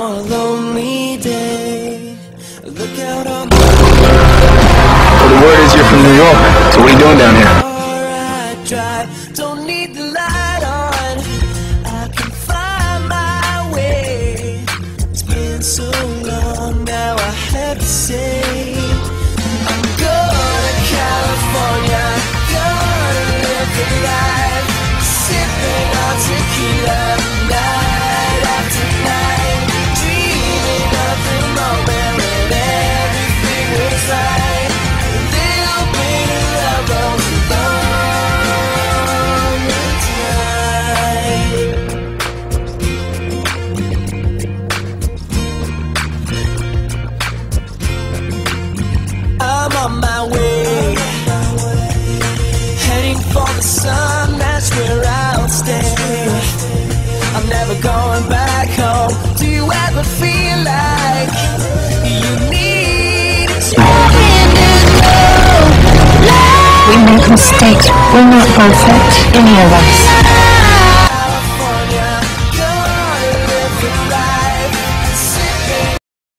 on a lonely day. Look out on the word is you're from New York, so what are you doing down here? Alright, drive, don't need the light on. I can find my way. It's been so long now I have to say I'm going to California, gonna live the life, sipping on tequila night after night, dreaming of the moment when everything was right. A little bit of love goes a long time. I'm on my way, heading for the sun. That's where I'll stay. I'm never going back home. Do you ever feel like you need a child in love? We make mistakes. We're not perfect, any of us.